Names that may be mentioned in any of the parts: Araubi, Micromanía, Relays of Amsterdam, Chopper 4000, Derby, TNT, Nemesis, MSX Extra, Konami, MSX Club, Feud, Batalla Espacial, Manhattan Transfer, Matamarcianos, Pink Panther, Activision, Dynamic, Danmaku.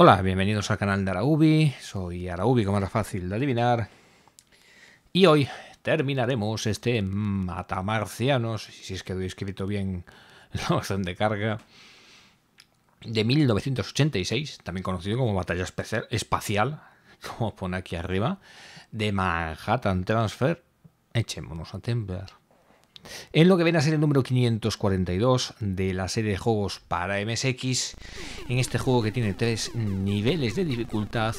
Hola, bienvenidos al canal de Araubi, soy Araubi, como era fácil de adivinar, y hoy terminaremos este Matamarcianos, si es que lo he escrito bien la versión de carga, de 1986, también conocido como Batalla Espacial, como pone aquí arriba, de Manhattan Transfer. Echémonos a temblar. En lo que viene a ser el número 542 de la serie de juegos para MSX, en este juego que tiene 3 niveles de dificultad,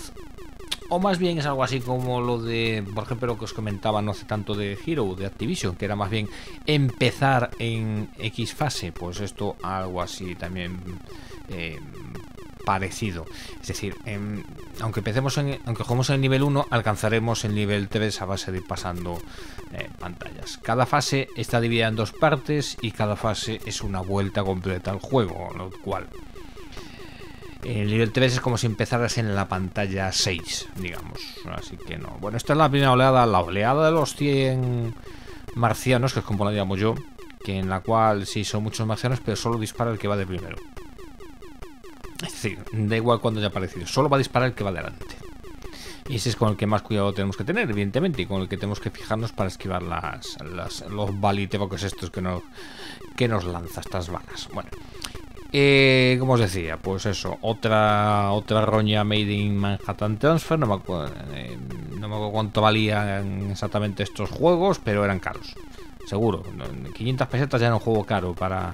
o más bien es algo así como lo de, por ejemplo, lo que os comentaba no hace tanto de Hero, de Activision, que era más bien empezar en X fase, pues esto algo así también parecido. Es decir, aunque juguemos en el nivel 1, alcanzaremos el nivel 3 a base de ir pasando pantallas. Cada fase está dividida en 2 partes y cada fase es una vuelta completa al juego, lo cual el nivel 3 es como si empezaras en la pantalla 6, digamos. Así que no. Bueno, esta es la primera oleada, la oleada de los 100 marcianos, que es como la llamo yo, que en la cual sí son muchos marcianos, pero solo dispara el que va de primero. Es decir, da igual cuando haya aparecido, solo va a disparar el que va delante. Y ese es con el que más cuidado tenemos que tener, evidentemente, y con el que tenemos que fijarnos para esquivar los balitebocos estos que nos lanza estas balas. Bueno, como os decía, pues eso, otra roña made in Manhattan Transfer. No me acuerdo cuánto valían exactamente estos juegos, pero eran caros, seguro. 500 pesetas ya era un juego caro para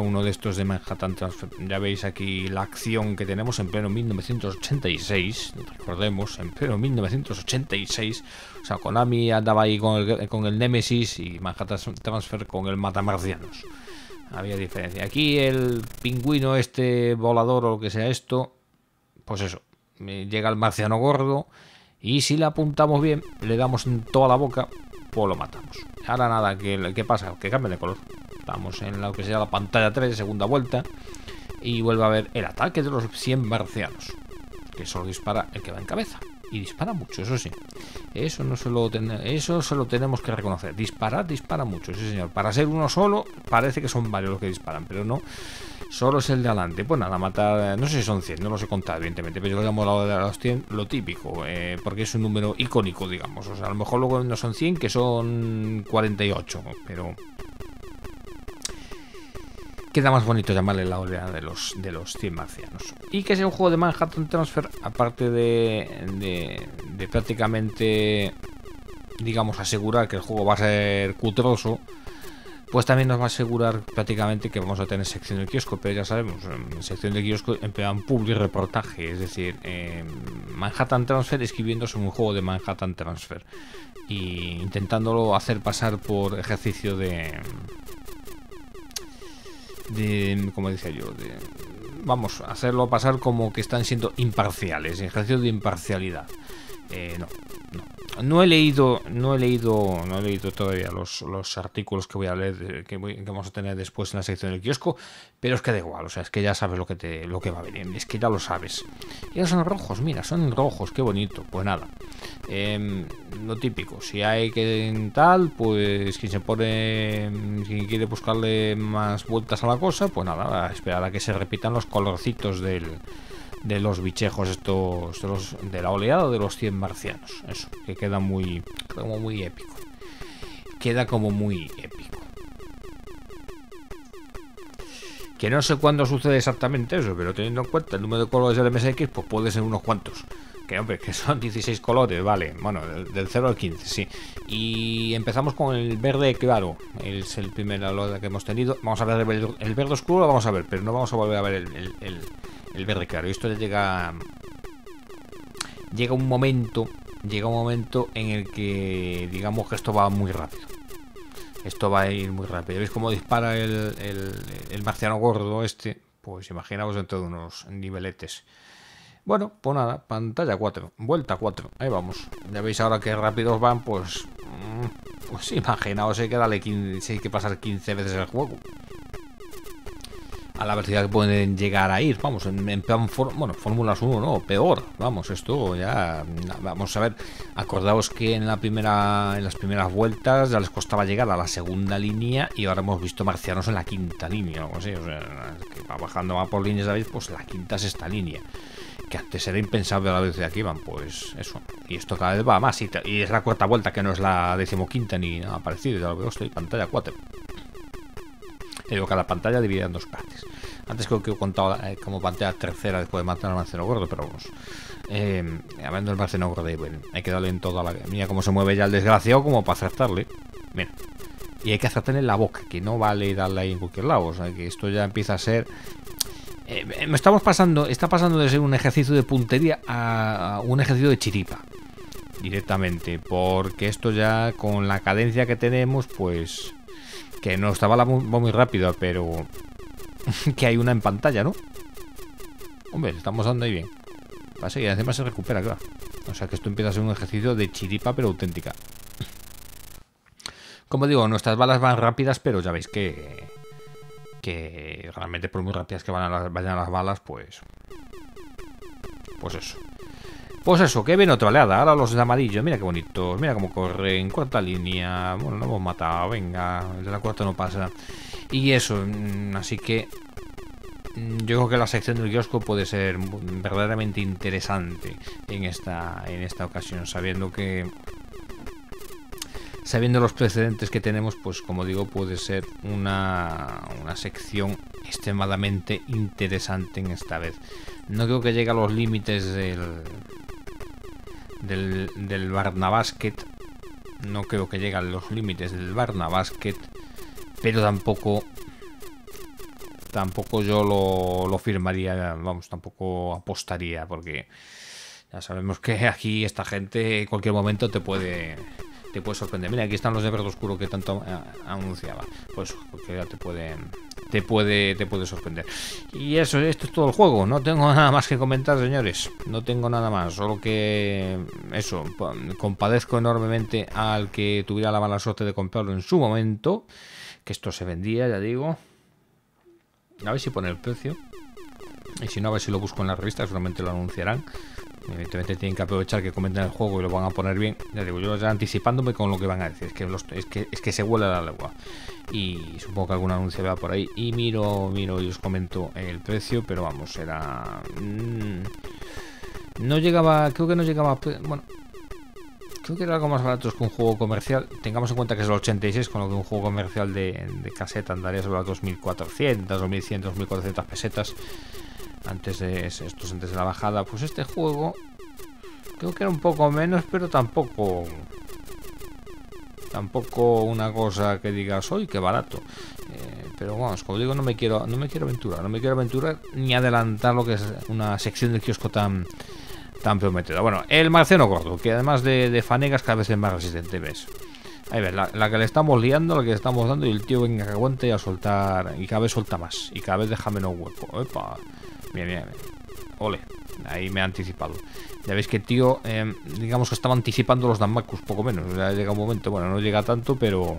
uno de estos de Manhattan Transfer. Ya veis aquí la acción que tenemos en pleno 1986, recordemos, en pleno 1986, o sea, Konami andaba ahí con el Nemesis y Manhattan Transfer con el Matamarcianos. Había diferencia. Aquí el pingüino este volador o lo que sea esto, pues eso, llega el marciano gordo y si le apuntamos bien, le damos en toda la boca, pues lo matamos. Ahora nada, ¿qué pasa? Que cambia de color. Estamos en lo que sea la pantalla 3, segunda vuelta, y vuelve a ver el ataque de los 100 marcianos, que solo dispara el que va en cabeza. Y dispara mucho, eso sí. Eso se lo tenemos que reconocer. Dispara mucho, sí señor. Para ser uno solo, parece que son varios los que disparan, pero no. Solo es el de adelante. Pues nada, matar, no sé si son 100, no los he contado, evidentemente, pero yo le llamo a los 100 lo típico, porque es un número icónico, digamos. O sea, a lo mejor luego no son 100, que son 48, pero queda más bonito llamarle la oleada de los 100 marcianos. Y que sea un juego de Manhattan Transfer, aparte de prácticamente, digamos, asegurar que el juego va a ser cutroso, pues también nos va a asegurar prácticamente que vamos a tener sección de kiosco, pero ya sabemos, en sección de kiosco emplean public reportaje, es decir, Manhattan Transfer escribiéndose un juego de Manhattan Transfer y intentándolo hacer pasar por ejercicio de como decía yo, vamos, hacerlo pasar como que están siendo imparciales, ejercicio de imparcialidad. No he leído todavía los artículos que voy a leer, que vamos a tener después en la sección del kiosco, pero es que da igual, o sea, es que ya sabes lo que va a venir, es que ya lo sabes. Y ahora son rojos, mira, son rojos, qué bonito. Pues nada, lo típico, si hay que tal, pues quien quiere buscarle más vueltas a la cosa, pues nada, a esperar a que se repitan los colorcitos de los bichejos estos de la oleada de los 100 marcianos. Eso, que queda muy épico. Queda como muy épico. Que no sé cuándo sucede exactamente eso, pero teniendo en cuenta el número de colores del MSX, pues puede ser unos cuantos. Que hombre, que son 16 colores, vale. Bueno, del 0 al 15, sí. Y empezamos con el verde claro. Es el primer olor que hemos tenido. Vamos a ver el verde oscuro, lo vamos a ver, pero no vamos a volver a ver el verde claro. Esto llega un momento en el que digamos que esto va muy rápido. Esto va a ir muy rápido. ¿Veis cómo dispara el marciano gordo este? Pues imaginaos dentro de unos niveletes. Bueno, pues nada, pantalla 4, vuelta 4, ahí vamos. Ya veis ahora que rápidos van, pues imaginaos, hay que darle 15, hay que pasar 15 veces el juego. A la velocidad que pueden llegar a ir, vamos, en plan, bueno, Fórmulas 1 no, peor, vamos, esto ya, vamos a ver, acordaos que en las primeras vueltas ya les costaba llegar a la segunda línea y ahora hemos visto marcianos en la quinta línea, o sea, que va bajando más por líneas, ¿sabéis? Pues la quinta, sexta línea. que antes era impensable la velocidad que iban, pues eso. Y esto cada vez va a más, y es la cuarta vuelta, que no es la 15ª ni nada parecido, ya lo veo, estoy pantalla 4. Cada pantalla dividida en dos partes. Antes creo que he contado como pantalla tercera después de matar al Marcelo Gordo, pero vamos. Hablando del Marcelo Gordo, bueno, hay que darle en toda la... Mira cómo se mueve ya el desgraciado, como para acertarle. Mira. Y hay que acertarle en la boca, que no vale darle ahí en cualquier lado. O sea, que esto ya empieza a ser... Está pasando de ser un ejercicio de puntería a un ejercicio de chiripa. Directamente. Porque esto ya, con la cadencia que tenemos, pues... Que no, esta bala va muy rápida, pero... que hay una en pantalla, ¿no? Hombre, estamos dando ahí bien. Pasa que encima se recupera, claro. O sea que esto empieza a ser un ejercicio de chiripa, pero auténtica. Como digo, nuestras balas van rápidas, pero ya veis que realmente por muy rápidas que vayan las balas, pues... Pues eso. Pues eso, que viene otra oleada. Ahora los amarillos, mira qué bonitos. Mira cómo corren, cuarta línea. Bueno, lo hemos matado, venga. El de la cuarta no pasa. Y eso, así que... Yo creo que la sección del kiosco puede ser verdaderamente interesante en esta ocasión. Sabiendo que... Sabiendo los precedentes que tenemos, pues como digo, puede ser una sección extremadamente interesante en esta vez. No creo que llegue a los límites del Barnabasket. No creo que llegue a los límites del Barnabasket. Pero tampoco yo lo firmaría. Vamos, tampoco apostaría. Porque ya sabemos que aquí esta gente en cualquier momento te puede sorprender. Mira, aquí están los de verde oscuro que tanto anunciaba. Pues porque ya te puede sorprender. Y eso, esto es todo el juego. No tengo nada más que comentar, señores. No tengo nada más. Solo que eso, compadezco enormemente al que tuviera la mala suerte de comprarlo en su momento. Que esto se vendía, ya digo. A ver si pone el precio. Y si no, a ver si lo busco en las revistas. Seguramente lo anunciarán. Evidentemente tienen que aprovechar que comenten el juego y lo van a poner bien. Ya digo, yo ya anticipándome con lo que van a decir. Es que se vuela la lengua. Y supongo que algún anuncio va por ahí. Y miro y os comento el precio. Pero vamos, era... No llegaba... Creo que no llegaba... Bueno... Creo que era algo más barato que un juego comercial. Tengamos en cuenta que es el 86, con lo que un juego comercial de caseta andaría sobre las 2.400, 2.100, 2.400 pesetas. Antes de la bajada, pues este juego creo que era un poco menos, pero tampoco una cosa que digas, ¡oy, qué barato! Pero vamos, como digo, no me quiero aventurar ni adelantar lo que es una sección del kiosco tan prometedora. Bueno, el Marciano Gordo, que además de fanegas cada vez es más resistente, ¿ves? Ahí ves, la que le estamos liando, la que le estamos dando, y el tío venga que aguante a soltar, y cada vez suelta más, y cada vez deja menos hueco. ¡Epa! Mira, mira, ole, ahí me ha anticipado. Ya veis que tío, digamos que estaba anticipando los Danmakus, poco menos. Ya llega un momento, bueno, no llega tanto, pero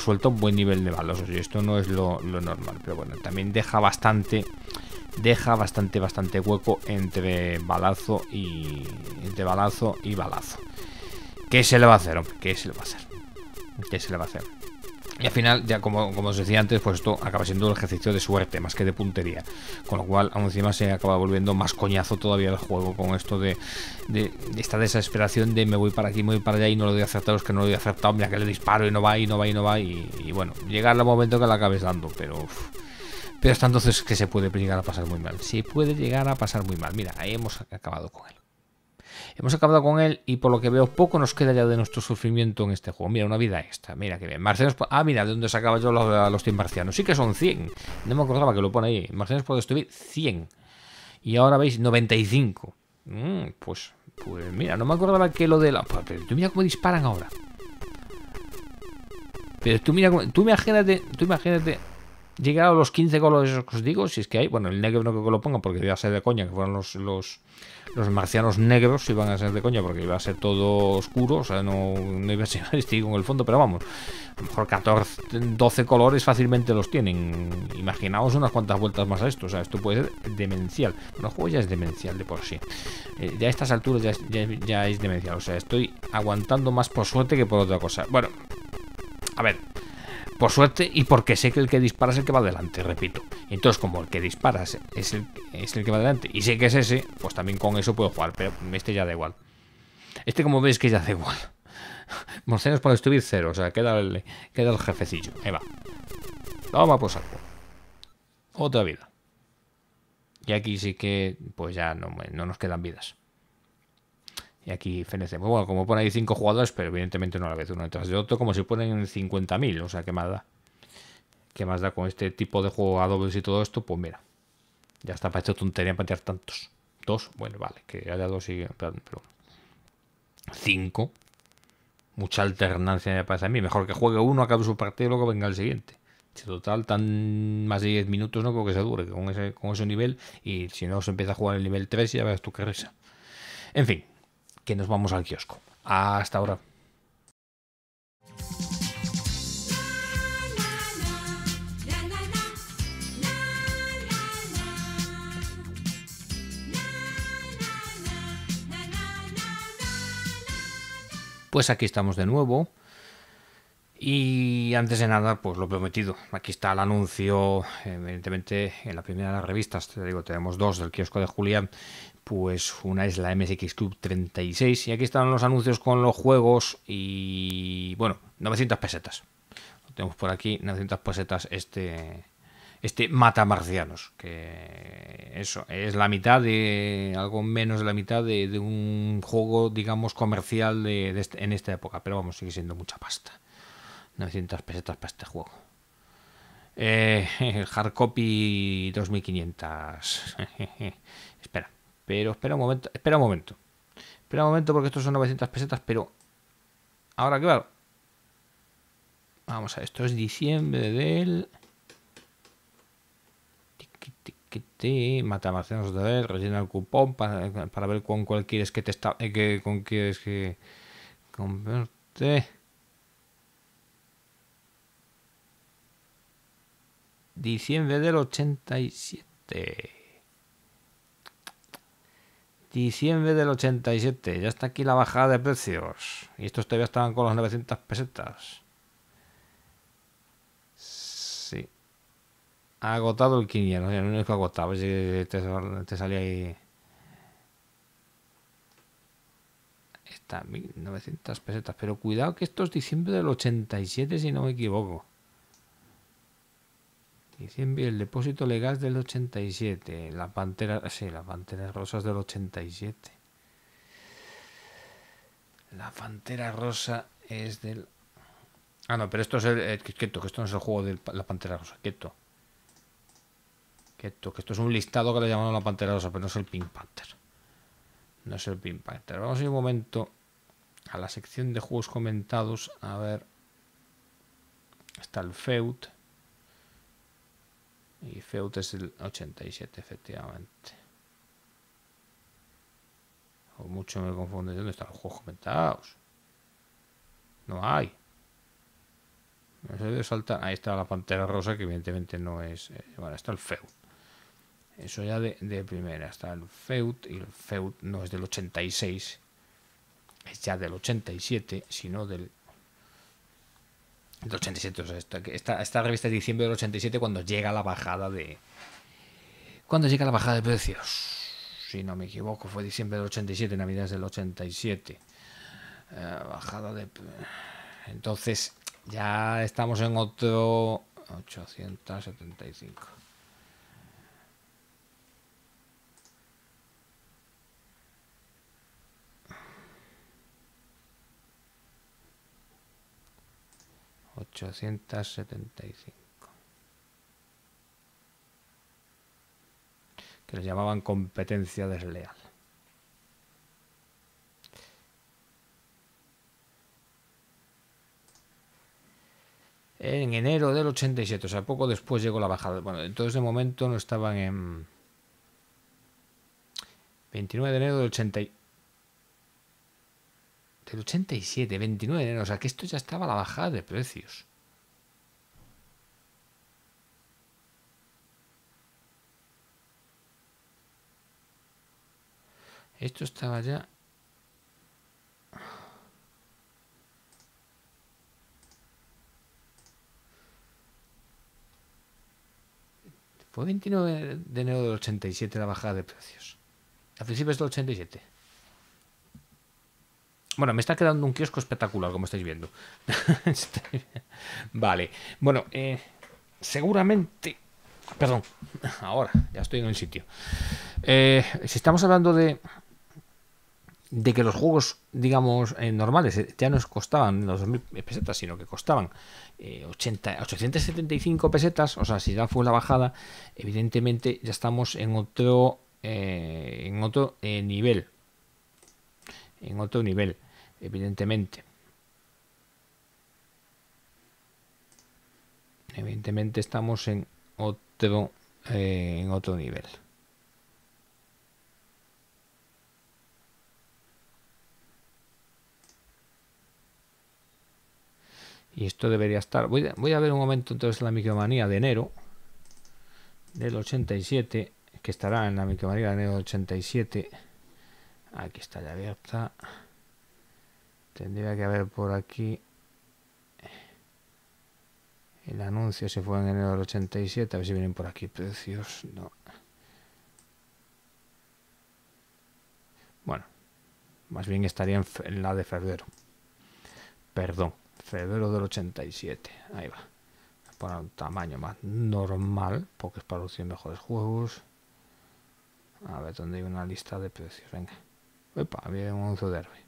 suelta un buen nivel de balas. O sea, esto no es lo normal, pero bueno, también deja bastante hueco entre balazo y balazo. ¿Qué se le va a hacer, hombre? ¿Qué se le va a hacer? Y al final, ya como os decía antes, pues esto acaba siendo un ejercicio de suerte, más que de puntería. Con lo cual, aún encima se acaba volviendo más coñazo todavía el juego con esto de esta desesperación de me voy para aquí, me voy para allá y no lo doy acertado, es que no lo doy acertado, mira que le disparo y no va, y no va, y no va, y bueno, llegar al momento que la acabes dando, pero... Uff. Pero hasta entonces que se puede llegar a pasar muy mal. Se puede llegar a pasar muy mal. Mira, ahí hemos acabado con él. Hemos acabado con él y por lo que veo poco nos queda ya de nuestro sufrimiento en este juego. Mira, una vida extra. Mira, que bien. Marcianos... Ah, mira, de dónde sacaba yo los 100 marcianos. Sí que son 100. No me acordaba que lo pone ahí. Marcianos puede destruir 100. Y ahora veis 95. Pues mira, no me acordaba que lo de la... Pero tú mira cómo disparan ahora. Pero tú mira cómo... Tú imagínate... Llegar a los 15 colores que os digo, si es que hay... Bueno, el negro no que lo ponga porque iba a ser de coña, que fueron los marcianos negros, iban a ser de coña porque iba a ser todo oscuro, o sea, no iba a ser distinto en el fondo, pero vamos, a lo mejor 14, 12 colores fácilmente los tienen. Imaginaos unas cuantas vueltas más a esto, o sea, esto puede ser demencial. Bueno, el juego ya es demencial de por sí. Ya a estas alturas ya es demencial, o sea, estoy aguantando más por suerte que por otra cosa. Bueno, a ver... Por suerte y porque sé que el que dispara es el que va adelante, repito. Entonces, como el que disparas es el que va adelante, y sé que es ese, pues también con eso puedo jugar. Pero este ya da igual. Este, como veis, que ya da igual. Morcenos para destruir cero. O sea, queda el jefecillo. Ahí va. Toma, pues algo. Otra vida. Y aquí sí que, pues ya no nos quedan vidas. Y aquí fenecemos. Bueno, como pone ahí 5 jugadores, pero evidentemente no a la vez, uno detrás de otro, como si ponen 50.000. O sea, ¿qué más da? ¿Qué más da con este tipo de juego a dobles y todo esto? Pues mira, ya está para esta tontería para tirar tantos. 2, bueno, vale, que haya 2 y... Perdón, 5. Mucha alternancia me parece a mí. Mejor que juegue uno, acabe su partido y luego venga el siguiente. Si total, tan más de 10 minutos no creo que se dure con ese nivel. Y si no, se empieza a jugar el nivel 3 y ya verás tú qué risa. En fin, que nos vamos al kiosco. Hasta ahora. Pues aquí estamos de nuevo. Y antes de nada, pues lo prometido. Aquí está el anuncio. Evidentemente, en la primera de las revistas, te digo, tenemos 2 del kiosco de Julián. Pues una es la MSX Club 36. Y aquí están los anuncios con los juegos. Y bueno, 900 pesetas. Lo tenemos por aquí, 900 pesetas este Matamarcianos, que eso es la mitad de, algo menos de la mitad de un juego, digamos, comercial en esta época, pero vamos, sigue siendo mucha pasta. 900 pesetas para este juego. El hard copy 2500. Espera, pero espera un momento, porque estos son 900 pesetas, pero ahora claro, vamos a ver, esto es diciembre del... Que te Matamarcianos otra vez, rellena el cupón para ver con cuál quieres que te está, con quieres que converte. Diciembre del 87. Diciembre del 87. Ya está aquí la bajada de precios. Y estos todavía estaban con las 900 pesetas. Ha agotado el 500, el único agotado. Si te salía ahí. Está 1900 pesetas. Pero cuidado que esto es diciembre del 87, si no me equivoco. Diciembre, el depósito legal del 87. La pantera, sí, las panteras rosas del 87. La pantera rosa es del... Ah, no, pero esto es el... Quieto, que esto no es el juego de la pantera rosa. Quieto. Que esto es un listado que le llamamos la Pantera Rosa, pero no es el Pink Panther. No es el Pink Panther. Vamos a ir un momento a la sección de juegos comentados. A ver. Está el Feud. Y Feud es el 87, efectivamente. O mucho me confunde. ¿Dónde están los juegos comentados? No hay. No se debe saltar. Ahí está la Pantera Rosa, que evidentemente no es... Bueno, está el Feud. Eso ya de primera, está el Feud, y el Feud no es del 86, es ya del 87, sino del 87, o sea, esta revista es de diciembre del 87 cuando llega la bajada de... Cuando llega la bajada de precios, si no me equivoco, fue diciembre del 87, Navidad es del 87, bajada de... Entonces, ya estamos en otro 875. Que le llamaban competencia desleal. En enero del 87, o sea, poco después llegó la bajada. Bueno, entonces de momento no estaban en... 29 de enero del 87. Del 87, 29 de enero, o sea que esto ya estaba la bajada de precios. Esto estaba ya... Fue 29 de enero del 87 la bajada de precios. A principios del 87. Bueno, me está quedando un kiosco espectacular, como estáis viendo. Vale. Bueno, seguramente... Perdón, ahora, ya estoy en el sitio. Si estamos hablando de que los juegos, digamos, normales ya nos costaban los 2.000 pesetas, sino que costaban 875 pesetas, o sea, si ya fue la bajada, evidentemente ya estamos en otro nivel, evidentemente. Evidentemente estamos en otro nivel. Y esto debería estar... Voy a ver un momento entonces la micromanía de enero del 87, que estará en la micromanía de enero del 87. Aquí está ya abierta. Tendría que haber por aquí... El anuncio se fue en enero del 87. A ver si vienen por aquí precios. No. Bueno, más bien estaría en la de febrero. Perdón. Febrero del 87. Ahí va. Para un tamaño más normal, porque es para los 100 mejores juegos. A ver, ¿dónde hay una lista de precios? Venga. Opa, había un anuncio de Derby.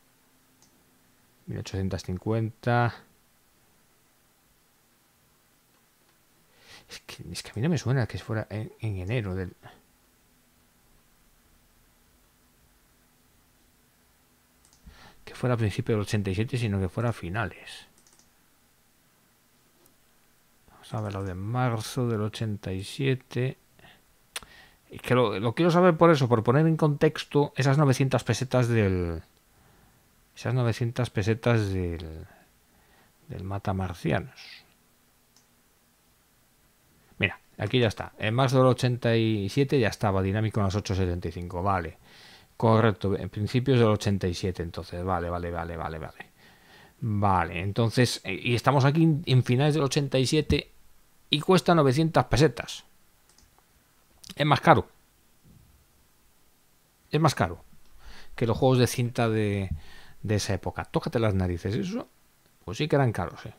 1850. Es que a mí no me suena que fuera en enero del... Que fuera a principios del 87, sino que fuera a finales. Vamos a ver lo de marzo del 87. Es que lo quiero saber por eso, por poner en contexto esas 900 pesetas del... Esas 900 pesetas del Matamarcianos. Mira, aquí ya está. En marzo del 87 ya estaba dinámico en las 8.75. Vale. Correcto. En principios del 87, entonces. Vale. Vale, entonces... Y estamos aquí en finales del 87 y cuesta 900 pesetas. Es más caro. Es más caro que los juegos de cinta de esa época. Tócate las narices. Eso, pues sí que eran caros, ¿eh?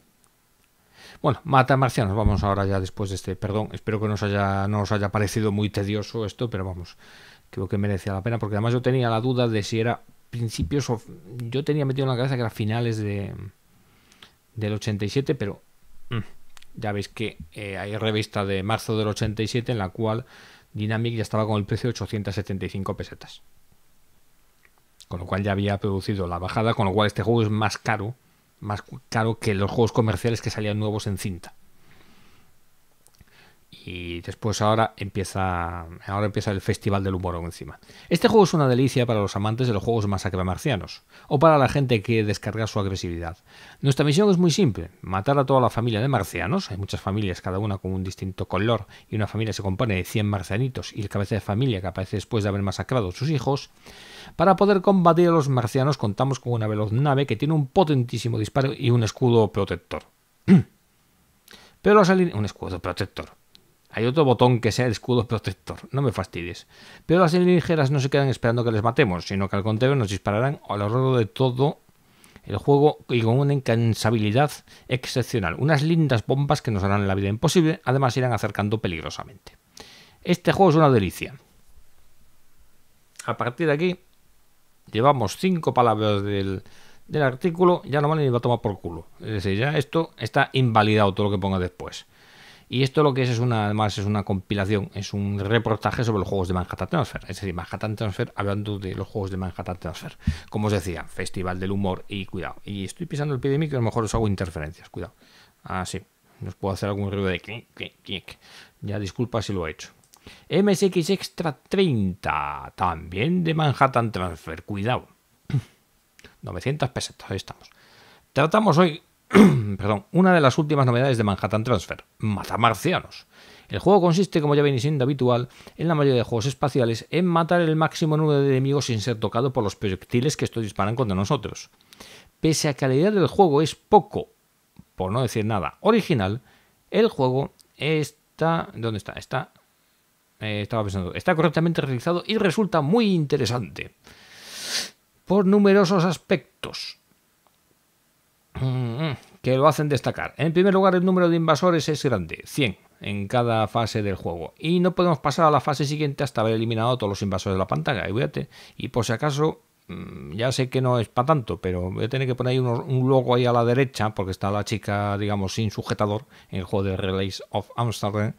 Bueno, Matamarcianos, vamos ahora ya después de este, perdón, espero que no os haya parecido muy tedioso esto, pero vamos, creo que merecía la pena, porque además yo tenía la duda de si era principios o... Yo tenía metido en la cabeza que era finales del 87, pero ya veis que hay revista de marzo del 87 en la cual Dynamic ya estaba con el precio de 875 pesetas. Con lo cual ya había producido la bajada, con lo cual este juego es más caro que los juegos comerciales que salían nuevos en cinta. Y después ahora empieza el festival del humor encima. Este juego es una delicia para los amantes de los juegos masacre-marcianos, o para la gente que descarga su agresividad. Nuestra misión es muy simple: matar a toda la familia de marcianos. Hay muchas familias, cada una con un distinto color, y una familia se compone de 100 marcianitos y el cabeza de familia que aparece después de haber masacrado a sus hijos. Para poder combatir a los marcianos contamos con una veloz nave que tiene un potentísimo disparo y un escudo protector. Pero los alineados... Un escudo protector. Hay otro botón que sea el escudo protector. No me fastidies. Pero las alienígenas no se quedan esperando que les matemos, sino que al contrario nos dispararán a lo largo de todo el juego y con una incansabilidad excepcional. Unas lindas bombas que nos harán la vida imposible. Además irán acercando peligrosamente. Este juego es una delicia. A partir de aquí llevamos 5 palabras del artículo. Ya no vale ni va a tomar por culo. Es decir, ya esto está invalidado todo lo que ponga después. Y esto lo que es una, además es una compilación, es un reportaje sobre los juegos de Manhattan Transfer. Es decir, Manhattan Transfer hablando de los juegos de Manhattan Transfer. Como os decía, festival del humor y cuidado. Y estoy pisando el pie de mí, que a lo mejor os hago interferencias. Cuidado. Ah, sí. Nos puedo hacer algún ruido de clic, clic, clic. Ya disculpa si lo he hecho. MSX Extra 30. También de Manhattan Transfer. Cuidado. 900 pesetas. Ahí estamos. Tratamos hoy... Perdón, una de las últimas novedades de Manhattan Transfer, Matamarcianos. El juego consiste, como ya viene siendo habitual en la mayoría de juegos espaciales, en matar el máximo número de enemigos sin ser tocado por los proyectiles que estos disparan contra nosotros. Pese a que la idea del juego es poco, por no decir nada, original, el juego está... ¿Dónde está? Está estaba pensando, está correctamente realizado y resulta muy interesante por numerosos aspectos que lo hacen destacar. En primer lugar, el número de invasores es grande, 100 en cada fase del juego, y no podemos pasar a la fase siguiente hasta haber eliminado todos los invasores de la pantalla. Y por si acaso, ya sé que no es para tanto, pero voy a tener que poner un logo ahí a la derecha, porque está la chica, digamos, sin sujetador en el juego de Relays of Amsterdam.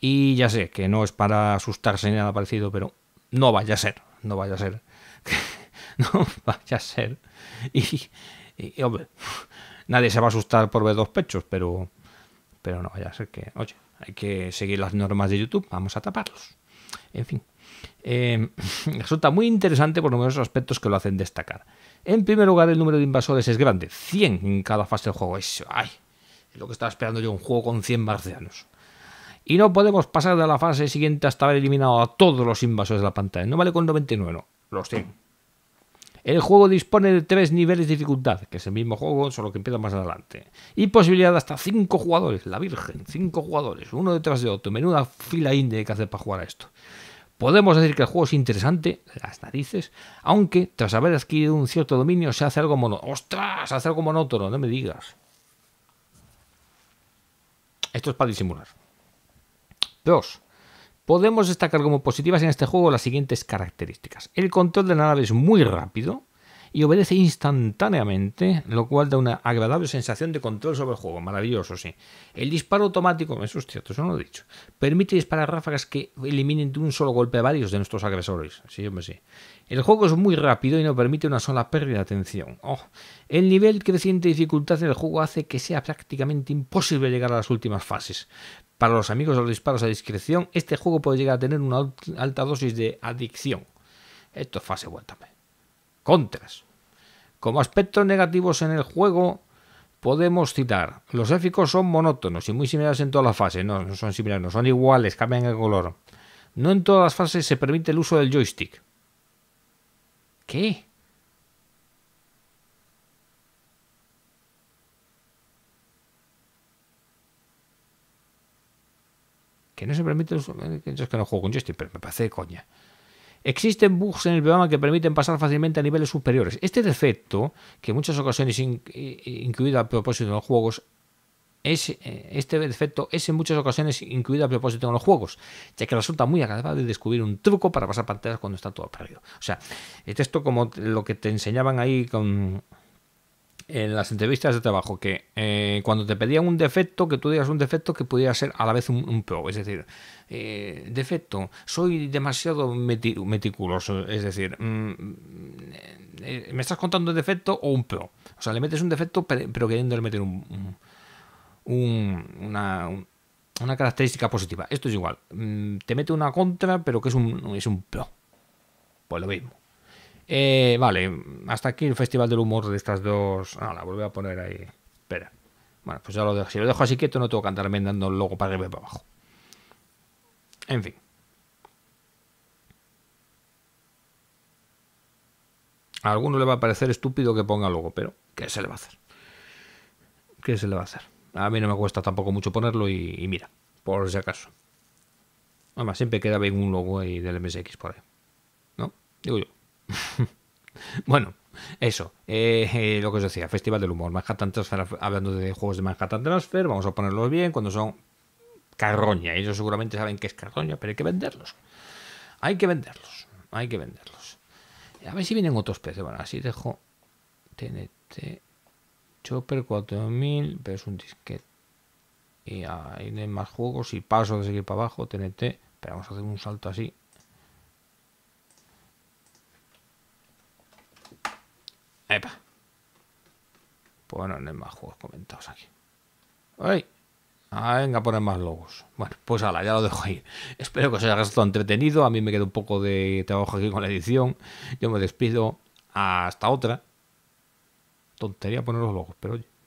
Y ya sé que no es para asustarse ni nada parecido, pero no vaya a ser, no vaya a ser, no vaya a ser. Y hombre, nadie se va a asustar por ver dos pechos, pero no vaya a ser que, oye, hay que seguir las normas de YouTube, vamos a taparlos. En fin, resulta muy interesante por numerosos aspectos que lo hacen destacar. En primer lugar, el número de invasores es grande, 100 en cada fase del juego. Eso, ay, es lo que estaba esperando yo, un juego con 100 marcianos. Y no podemos pasar de la fase siguiente hasta haber eliminado a todos los invasores de la pantalla. No vale con 99, no, los 100. El juego dispone de 3 niveles de dificultad, que es el mismo juego, solo que empieza más adelante. Y posibilidad de hasta 5 jugadores, la virgen, 5 jugadores, uno detrás de otro. Menuda fila indie que hacer para jugar a esto. Podemos decir que el juego es interesante, las narices, aunque tras haber adquirido un cierto dominio se hace algo monótono. ¡Ostras! Se hace algo monótono, no me digas. Esto es para disimular. 2. Podemos destacar como positivas en este juego las siguientes características. El control de la nave es muy rápido y obedece instantáneamente, lo cual da una agradable sensación de control sobre el juego. Maravilloso, sí. El disparo automático, eso es cierto, eso no lo he dicho, permite disparar ráfagas que eliminen de un solo golpe varios de nuestros agresores. Sí, hombre, sí. El juego es muy rápido y no permite una sola pérdida de atención. Oh. El nivel creciente de dificultad en el juego hace que sea prácticamente imposible llegar a las últimas fases. Para los amigos de los disparos a discreción, este juego puede llegar a tener una alta dosis de adicción. Esto es fase vuelta. Contras. Como aspectos negativos en el juego, podemos citar: los gráficos son monótonos y muy similares en todas las fases. No, no son similares, no son iguales, cambian el color. No en todas las fases se permite el uso del joystick. ¿Qué? Que no se permite el uso. Es que no juego con joystick, pero me parece de coña. Existen bugs en el programa que permiten pasar fácilmente a niveles superiores. Este defecto, que en muchas ocasiones incluido a propósito en los juegos, ya que resulta muy agradable descubrir un truco para pasar pantallas cuando está todo perdido. O sea, es esto como lo que te enseñaban ahí con... en las entrevistas de trabajo, que cuando te pedían un defecto, que tú digas un defecto que pudiera ser a la vez un pro. Es decir, defecto, soy demasiado meticuloso. Es decir, ¿me estás contando un defecto o un pro? O sea, le metes un defecto pero queriéndole meter una característica positiva. Esto es igual, te mete una contra pero que es un pro. Pues lo mismo. Vale, hasta aquí el Festival del Humor de estas dos. Ah, la volví a poner ahí. Espera. Bueno, pues ya lo dejo. Si lo dejo así quieto, no tengo que andarme dando el logo para arriba y para abajo. En fin. A alguno le va a parecer estúpido que ponga logo, pero ¿qué se le va a hacer? ¿Qué se le va a hacer? A mí no me cuesta tampoco mucho ponerlo y mira, por si acaso. Además, siempre queda bien un logo ahí del MSX por ahí, ¿no? Digo yo. Bueno, eso, lo que os decía, Festival del Humor, Manhattan Transfer. Hablando de juegos de Manhattan Transfer, vamos a ponerlos bien cuando son carroña. Ellos seguramente saben que es carroña, pero hay que venderlos. A ver si vienen otros peces. Bueno, así dejo TNT, Chopper 4000, pero es un disquete. Y ahí hay más juegos y paso de seguir para abajo, TNT. Pero vamos a hacer un salto así. Epa. Bueno, no hay más juegos comentados aquí. ¡Ay! Ah, venga, poner más logos. Bueno, pues ala, ya lo dejo ahí. Espero que os haya resultado entretenido. A mí me queda un poco de trabajo aquí con la edición. Yo me despido. Hasta otra. Tontería poner los logos, pero oye.